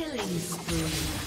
Killing spree.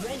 Red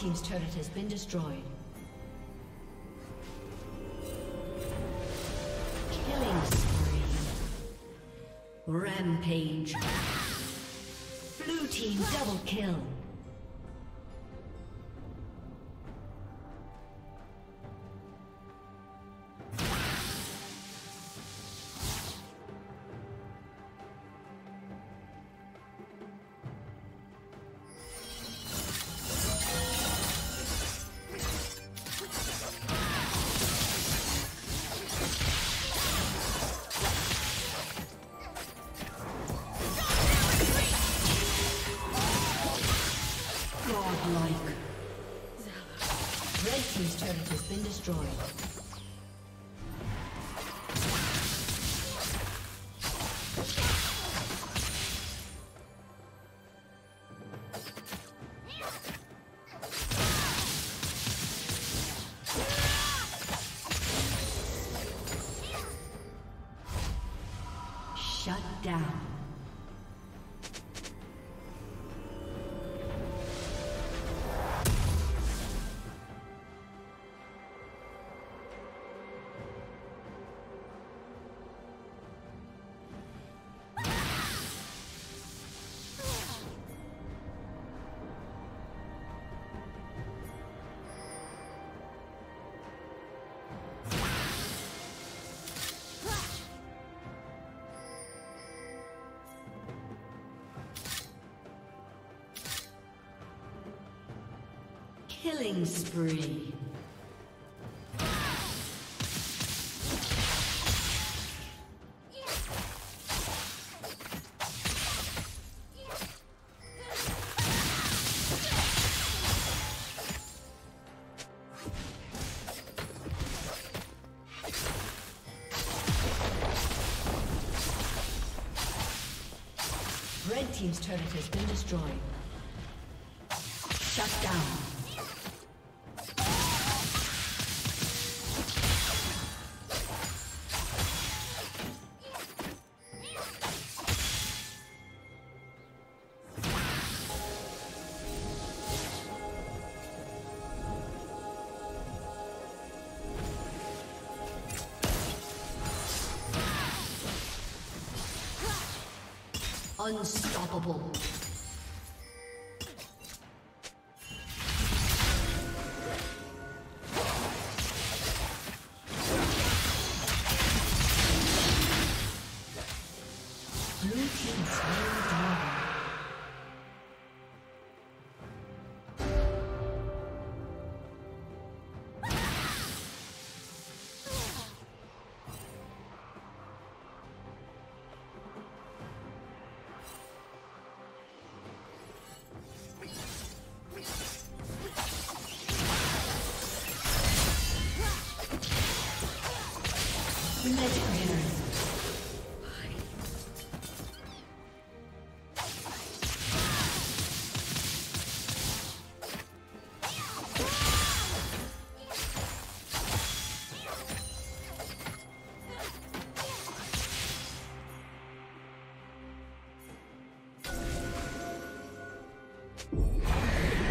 team's turret has been destroyed. Killing spree. Rampage. Blue team double kill. Shut down. Killing spree. Red team's turret has been destroyed. Shut down. Unstoppable.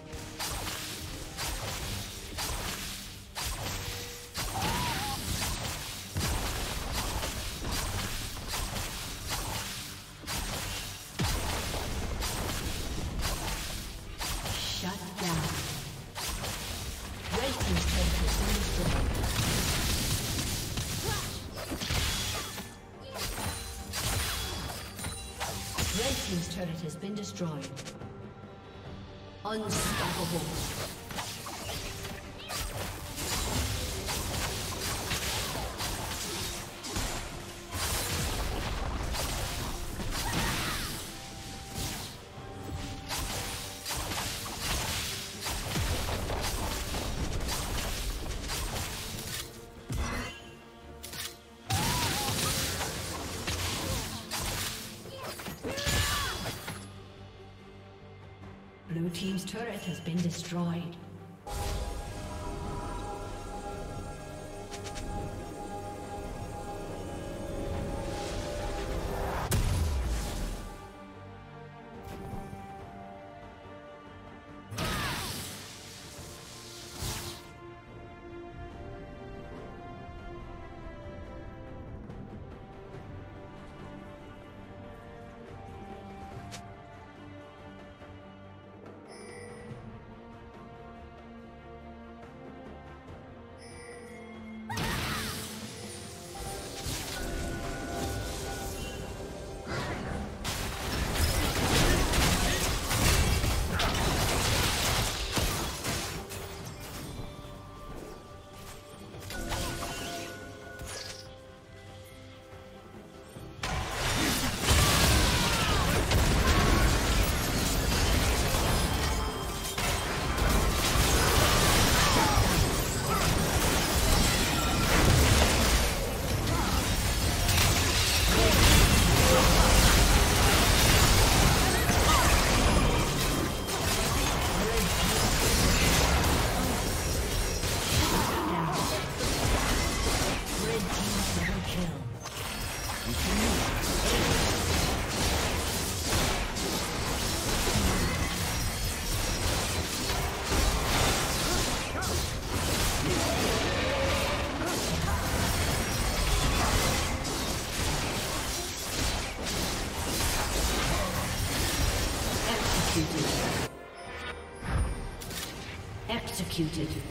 Shut down. Red team's turret has been destroyed. Red team's turret has been destroyed. Unstoppable. Blue team's turret has been destroyed. Executed.